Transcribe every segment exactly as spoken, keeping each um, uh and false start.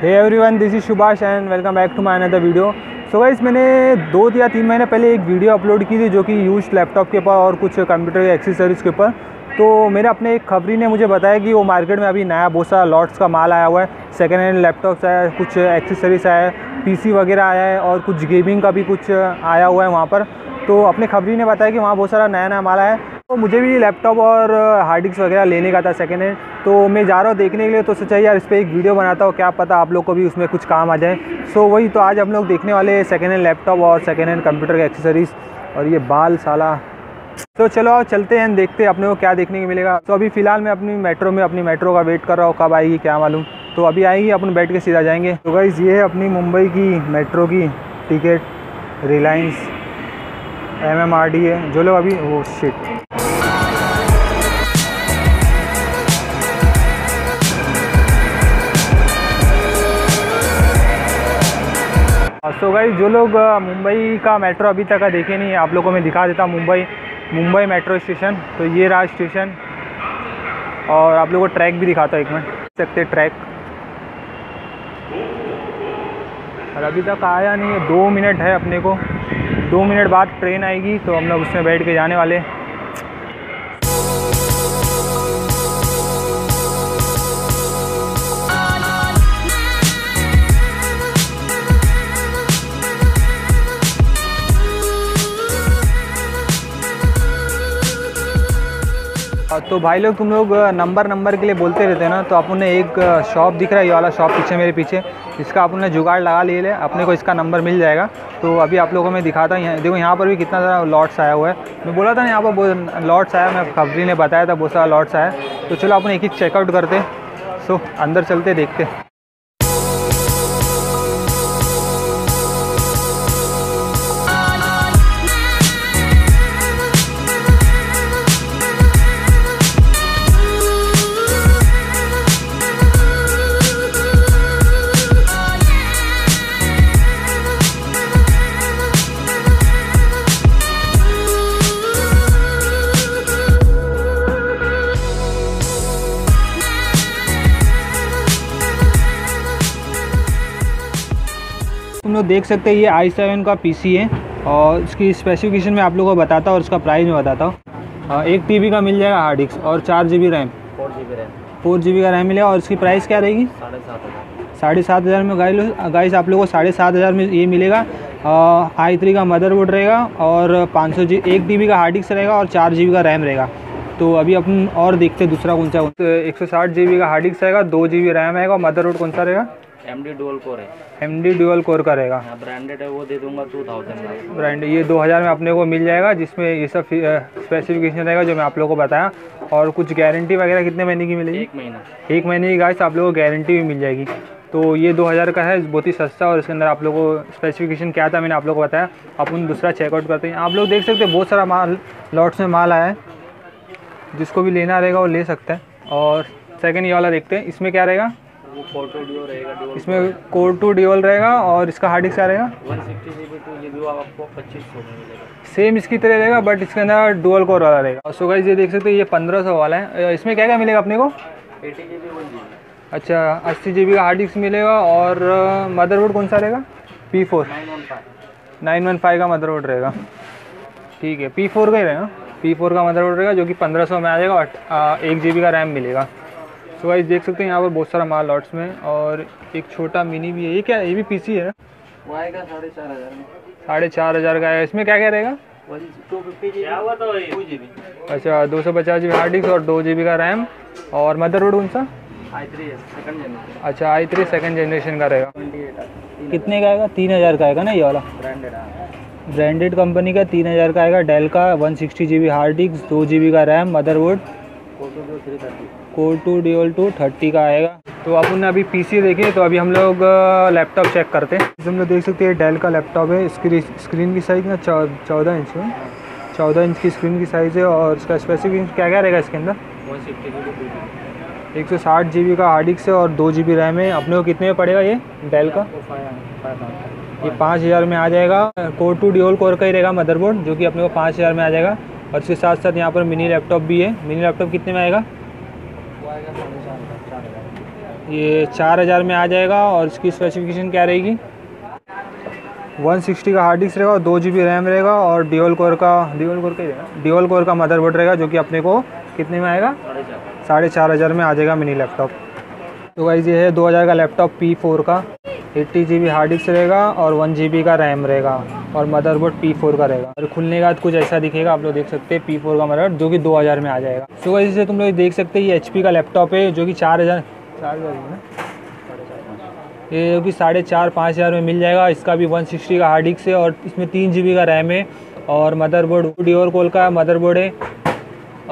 Hey everyone, this is Subhash and welcome back to my another video. So guys, मैंने दो या तीन महीने पहले एक वीडियो अपलोड की थी जो कि यूज्ड लैपटॉप के ऊपर और कुछ कंप्यूटर के एक्सेसरीज के ऊपर। तो मेरे अपने एक खबरी ने मुझे बताया कि वो मार्केट में अभी नया बहुत सारा लॉट्स का माल आया हुआ है। सेकेंड हैंड लैपटॉप्स आया, कुछ एक्सेसरीज आया है, पीसी वगैरह आया है और कुछ गेमिंग का भी कुछ आया हुआ है वहाँ पर। तो अपने खबरी ने बताया कि वहाँ बहुत सारा नया नया माल आया है। तो मुझे भी लैपटॉप और हार्ड डिस्क वगैरह लेने का था सेकेंड हैंड, तो मैं जा रहा हूँ देखने के लिए। तो सोचा यार इस पर एक वीडियो बनाता हूँ, क्या पता आप लोग को भी उसमें कुछ काम आ जाए। सो वही तो आज हम लोग देखने वाले सेकेंड हैंड लैपटॉप और सेकेंड हैंड कंप्यूटर के एक्सेसरीज। और ये बाल साला, तो चलो चलते हैं, देखते हैं अपने को क्या देखने को मिलेगा। तो अभी फ़िलहाल मैं अपनी मेट्रो में अपनी मेट्रो का वेट कर रहा हूँ, कब आएगी क्या मालूम। तो अभी आएगी, अपन बैठ के सीधा जाएंगे। तो गाइस, ये है अपनी मुंबई की मेट्रो की ticket, Reliance M M R D है जो लोग अभी वो शिट। तो गाइस, जो लोग मुंबई का मेट्रो अभी तक देखे नहीं है, आप लोगों को मैं दिखा देता हूँ मुंबई मुंबई मेट्रो स्टेशन। तो ये रहा स्टेशन, और आप लोगों को ट्रैक भी दिखाता हूँ, एक मिनट देख सकते ट्रैक। और अभी तक आया नहीं है, दो मिनट है अपने को, दो मिनट बाद ट्रेन आएगी तो हम लोग उसमें बैठ के जाने वाले। तो भाई लोग, तुम लोग नंबर नंबर के लिए बोलते रहते हैं ना, तो अपन ने एक शॉप दिख रहा है, ये वाला शॉप पीछे मेरे पीछे, इसका अपन ने जुगाड़ लगा लिए ले, अपने को इसका नंबर मिल जाएगा। तो अभी आप लोगों को मैं दिखाता हूँ। यहाँ देखो, यहाँ पर भी कितना सारा लॉट्स आया हुआ है। मैं बोला था ना यहाँ पर लॉट्स आया, मैं खबरी ने बताया था बहुत सारा लॉट्स आया। तो चलो अपन एक एक चेकआउट करते। सो अंदर चलते, देखते। तो देख सकते हैं ये आई सेवन का पीसी है, और इसकी स्पेसिफिकेशन में आप लोगों को बताता हूँ और इसका प्राइस मैं बताता हूँ। एक टीबी का मिल जाएगा हार्ड डिस्क और चार GB RAM four GB RAM four GB का रैम मिलेगा। और इसकी प्राइस क्या रहेगी? साढ़े सात हज़ार साढ़े सात हज़ार में गाइस गाइस आप लोगों को साढ़े सात हज़ार में ये मिलेगा। आई थ्री का मदरबोर्ड रहेगा और पाँच सौ जी एक टीबी का हार्ड डिस्क रहेगा और चार जीबी का रैम रहेगा। तो अभी अपन और देखते हैं दूसरा कौन सा। एक सौ साठ जीबी का हार्ड डिस्क रहेगा, दो जीबी रैम आएगा, और मदरबोर्ड कौन सा रहेगा? एम डी डुअल कोर है, एम डी डुअल कोर का रहेगा। ब्रांडेड है वो दे दूंगा टू थाउजेंड का। ब्रांड ये दो हज़ार में अपने को मिल जाएगा, जिसमें ये सब स्पेसिफिकेशन रहेगा जो मैं आप लोगों को बताया। और कुछ गारंटी वगैरह कितने महीने की मिलेगी? एक महीना एक महीने की गाइस आप लोगों को गारंटी भी मिल जाएगी। तो ये दो हज़ार का है, बहुत ही सस्ता। और इसके अंदर आप लोगों को स्पेसिफिकेशन क्या था मैंने आप लोगों को बताया। अपन दूसरा चेकआउट करते हैं। आप लोग देख सकते हैं बहुत सारा माल लॉट्स में माल आया है, जिसको भी लेना रहेगा वो ले सकता है। और सेकेंड ये वाला देखते हैं, इसमें क्या रहेगा? इसमें कोर टू ड्यूल रहेगा और इसका हार्ड डिस्क क्या रहेगा? One sixty GB. सेम इसकी तरह रहेगा बट इसके अंदर डुअल कोर वाला रहेगा। सो गाइस, ये देख सकते हैं ये पंद्रह सौ वाला है। इसमें क्या क्या मिलेगा अपने को? Eighty GB one GB. अच्छा, अस्सी जीबी का हार्ड डिस्क मिलेगा। और मदरबोर्ड कौन सा रहेगा? P four nine one five का मदरबोर्ड रहेगा। ठीक है, पी फोर का ही रहेगा, पी फोर का मदरबोर्ड रहेगा जो कि पंद्रह सौ में आ जाएगा। और एक जीबी का रैम मिलेगा। तो गाइस, देख सकते हैं यहाँ पर बहुत सारा माल लॉट्स में। और एक छोटा मिनी भी है, ये क्या? ये भी पीसी है, वो आएगा साढ़े चार हज़ार में साढ़े चार हज़ार का आएगा। इसमें क्या क्या रहेगा? Two fifty GB. अच्छा, दो सौ पचास जी बी हार्ड डिस्क और दो जी बी का रैम। और मदरबोर्ड कौन सा? I three second generation. अच्छा, आई थ्री सेकंड जनरेशन का रहेगा। कितने का आएगा? तीन हज़ार का आएगा ना ये वाला, ब्रांडेड ब्रांडेड कंपनी का। तीन हज़ार का आएगा। डेल का one sixty G B hard disk, दो जी बी का RAM, motherboard core two dual two thirty का आएगा। तो आप उन्हें अभी पीसी देखे, तो अभी हम लोग लैपटॉप चेक करते हैं। हम लोग देख सकते हैं डेल का लैपटॉप है। स्क्रीन स्क्रीन की साइज़ ना चौदह इंच है, चौदह इंच की स्क्रीन की साइज़ है। और इसका स्पेसिफिकेशन क्या क्या रहेगा इसके अंदर? एक सौ साठ जी बी का हार्ड डिस्क है और दो जी बी रैम है। अपने को कितने में पड़ेगा ये डेल का? ये पाँच हज़ार में आ जाएगा। कोर टू ड्यूल कोर का ही रहेगा मदरबोर्ड, जो कि अपने को पाँच हज़ार में आ जाएगा। और इसके साथ साथ यहाँ पर मिनी लैपटॉप भी है। मिनी लैपटॉप कितने में आएगा? ये चार हज़ार में आ जाएगा और इसकी स्पेसिफिकेशन क्या रहेगी, वन सिक्सटी का हार्ड डिस्क रहेगा और दो जी बी रैम रहेगा और ड्यूल कोर का ड्यूल कोर का ड्यूल कोर का मदरबोर्ड रहेगा, जो कि अपने को कितने में आएगा, साढ़े चार हज़ार में आ जाएगा मिनी लैपटॉप। तो गाइस ये है दो हज़ार का लैपटॉप पी फोर का, eighty G B hard disk रहेगा और वन जी बी का रैम रहेगा और मदरबोर्ड पी फोर का रहेगा। और खुलने के बाद कुछ ऐसा दिखेगा, आप लोग देख सकते हैं पी फोर का मदरबोर्ड जो कि दो हज़ार में आ जाएगा। तो गाइस इसे तुम लोग देख सकते हैं ये एच पी का लैपटॉप है जो कि चार हज़ार चार हज़ार ये जो कि साढ़े चार पाँच हज़ार में मिल जाएगा। इसका भी वन सिक्सटी का हार्ड डिस्क है और इसमें तीन जी बी का रैम है और मदरबोर्ड ड्यूल कोर का मदरबोर्ड है।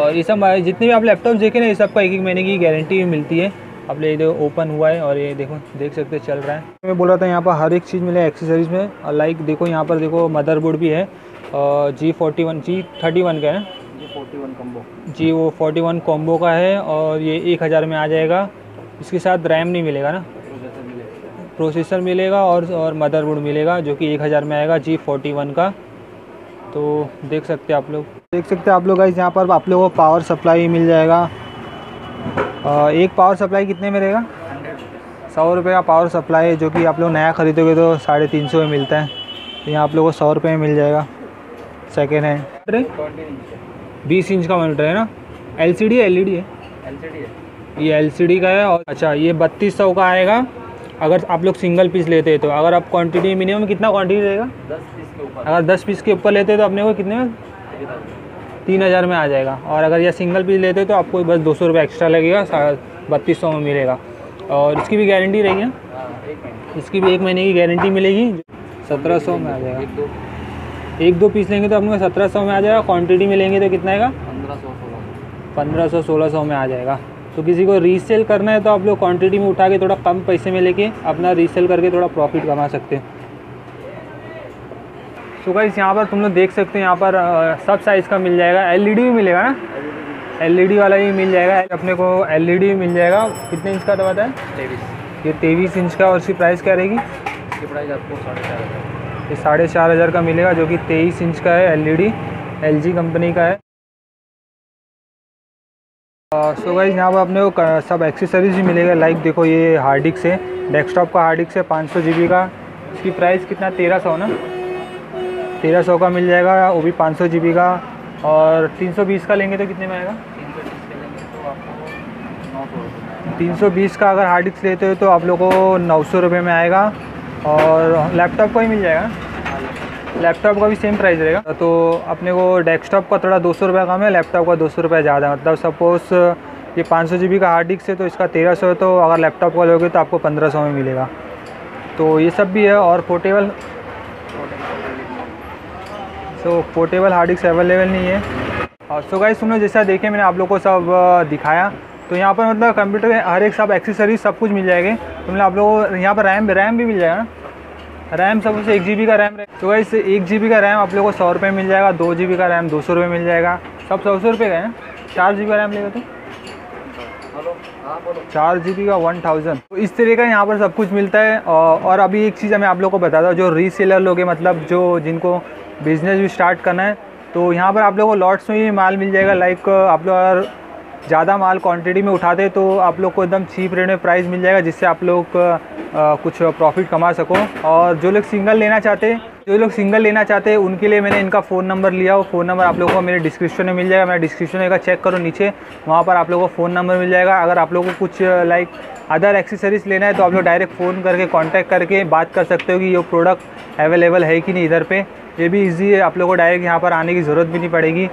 और ये सब जितने भी आप लैपटॉप देखे ना, ये सब का एक एक महीने की गारंटी भी मिलती है। अब ये देखो ओपन हुआ है और ये देखो देख सकते हैं चल रहा है। मैं बोल रहा था यहाँ पर हर एक चीज़ मिले एक्सेसरीज में, और लाइक देखो यहाँ पर देखो मदरबोर्ड भी है और G forty one G thirty one का है G forty one combo G वो फोर्टी वन कॉम्बो का है और ये एक हज़ार में आ जाएगा। इसके साथ रैम नहीं मिलेगा ना, प्रोसेसर मिलेगा, प्रोसेसर मिलेगा और और मदरबोर्ड मिलेगा जो कि एक हज़ार में आएगा जी फोर्टी वन का। तो देख सकते हैं आप लोग देख सकते हैं आप लोग यहाँ पर आप लोगों को पावर सप्लाई मिल जाएगा। एक पावर सप्लाई कितने में रहेगा, सौ रुपये का पावर सप्लाई है जो कि आप लोग नया खरीदोगे तो साढ़े तीन सौ में मिलता है। तो यहाँ आप लोगों को सौ रुपये में मिल जाएगा। सेकेंड हैंड बीस इंच का मॉनिटर है ना, एलसीडी है एलईडी है एलसीडी है ये एलसीडी का है। और अच्छा ये बत्तीस सौ का आएगा अगर आप लोग सिंगल पीस लेते हैं तो। अगर आप क्वान्टिटी मिनिमम कितना क्वान्टिटी रहेगा, दस पीस के ऊपर, अगर दस पीस के ऊपर लेते हैं तो अपने को कितने में, तीन हज़ार में आ जाएगा। और अगर यह सिंगल पीस लेते तो आपको बस दो सौ रुपये एक्स्ट्रा लगेगा, बत्तीस सौ में मिलेगा। और इसकी भी गारंटी रहेगी ना, इसकी भी एक महीने की गारंटी मिलेगी, सत्रह सौ में आ जाएगा। एक दो, एक दो पीस लेंगे तो अपने सत्रह सौ में आ जाएगा, क्वांटिटी में लेंगे तो कितना आएगा, पंद्रह सौ सोलह सौ में आ जाएगा। तो किसी को रीसेल करना है तो आप लोग क्वांटिटी में उठा के थोड़ा कम पैसे में लेके अपना रीसेल करके थोड़ा प्रॉफिट कमा सकते हैं। तो गाइस यहाँ पर तुम लोग देख सकते हो यहाँ पर आ, सब साइज़ का मिल जाएगा, एलईडी भी मिलेगा ना, एलईडी वाला भी मिल जाएगा अपने को, एलईडी भी मिल जाएगा। कितने इंच का था बताएं, तेईस, ये तेईस इंच का। और इसकी प्राइस क्या रहेगी, इसकी प्राइस आपको साढ़े चार हज़ार ये साढ़े चार हज़ार का मिलेगा जो कि तेईस इंच का है, एलईडी एलजी कंपनी का है। सो गाइस यहाँ पर अपने को सब एक्सेसरीज भी मिलेगा। लाइक देखो ये हार्ड डिस्क है, डेस्कटॉप का हार्ड डिस्क है पाँच सौ जी बी का, इसकी प्राइस कितना तेरह सौ ना, तेरह सौ का मिल जाएगा, वो भी पाँच सौ जी बी का। और तीन सौ बीस का लेंगे तो कितने में आएगा, तीन सौ बीस का अगर हार्ड डिस्क लेते हो तो आप लोगों को नौ सौ रुपये में आएगा। और लैपटॉप का ही मिल जाएगा, लैपटॉप का भी सेम प्राइस रहेगा। तो अपने को डेस्कटॉप का थोड़ा दो सौ रुपये कम है, लैपटॉप का दो सौ रुपये ज़्यादा, मतलब सपोज़ ये पाँच सौ जी बी का हार्ड डिस्क है तो इसका तेरह सौ है, तो अगर लैपटॉप का लोगे तो आपको पंद्रह सौ में मिलेगा। तो ये सब भी है। और पोर्टेबल तो पोर्टेबल हार्ड डिस्क अवेलेबल नहीं है। और सो गाइस तुमने जैसा देखे मैंने आप लोग को सब दिखाया, तो यहाँ पर मतलब कंप्यूटर में हर एक सब एक्सेसरीज सब कुछ मिल जाएगी तुमने आप लोगों को। यहाँ पर रैम रैम भी मिल जाएगा ना, रैम सब कुछ एक जी बी का रैम रहेगा। तो गाइस एक जी बी का रैम आप लोगों को सौ रुपये मिल जाएगा, दो जी बी का रैम दो सौ रुपये मिल जाएगा, सब सौ सौ रुपये का है। चार जी बी का रैम लेगा तो चार जी बी का वन थाउजेंड। तो इस तरह का यहाँ पर सब कुछ मिलता है। और अभी एक चीज़ मैं आप लोग को बताता हूँ, जो रीसेलर लोग हैं मतलब जो जिनको बिज़नेस भी स्टार्ट करना है तो यहाँ पर आप लोगों को लॉट्स में भी माल मिल जाएगा। लाइक आप लोग अगर ज़्यादा माल क्वांटिटी में उठाते हैं तो आप लोग को एकदम चीप रेट में प्राइस मिल जाएगा, जिससे आप लोग कुछ प्रॉफिट कमा सको। और जो लोग सिंगल लेना चाहते हैं जो लोग सिंगल लेना चाहते हैं उनके लिए मैंने इनका फ़ोन नंबर लिया हो। फ़ोन नंबर आप लोगों को मेरे डिस्क्रिप्शन में मिल जाएगा, मेरा डिस्क्रिप्शन रहेगा चेक करो नीचे, वहाँ पर आप लोगों को फ़ोन नंबर मिल जाएगा। अगर आप लोगों को कुछ लाइक अदर एक्सेसरीज लेना है तो आप लोग डायरेक्ट फ़ोन करके कॉन्टैक्ट करके बात कर सकते हो कि ये प्रोडक्ट अवेलेबल है कि नहीं इधर पे। ये भी इजी है, आप लोगों को डायरेक्ट यहाँ पर आने की ज़रूरत भी नहीं पड़ेगी।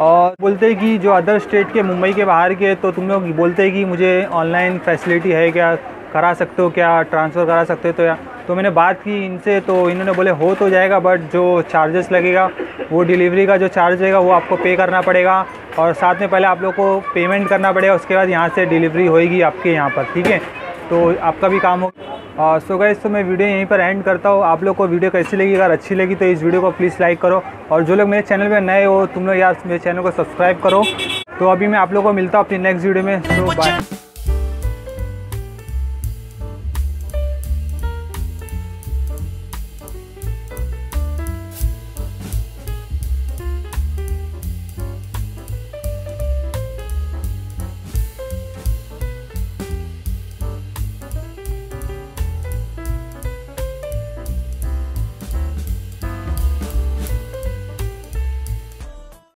और बोलते हैं कि जो अदर स्टेट के मुंबई के बाहर के तो तुम लोग बोलते हैं कि मुझे ऑनलाइन फैसिलिटी है क्या, करा सकते हो क्या, ट्रांसफ़र करा सकते हो तो या तो मैंने बात की इनसे तो इन्होंने बोले हो तो जाएगा, बट जो चार्जेस लगेगा वो डिलीवरी का जो चार्ज रहेगा वो आपको पे करना पड़ेगा, और साथ में पहले आप लोग को पेमेंट करना पड़ेगा, उसके बाद यहाँ से डिलीवरी होएगी आपके यहाँ पर, ठीक है, तो आपका भी काम होगा। सो गाइस तो मैं वीडियो यहीं पर एंड करता हूँ। आप लोग को वीडियो कैसी लगी, अगर अच्छी लगी तो इस वीडियो को प्लीज़ लाइक करो, और जो लोग मेरे चैनल पर नए हो तुम लोग यार मेरे चैनल को सब्सक्राइब करो। तो अभी मैं आप लोग को मिलता हूँ अपनी नेक्स्ट वीडियो में। तो बाय।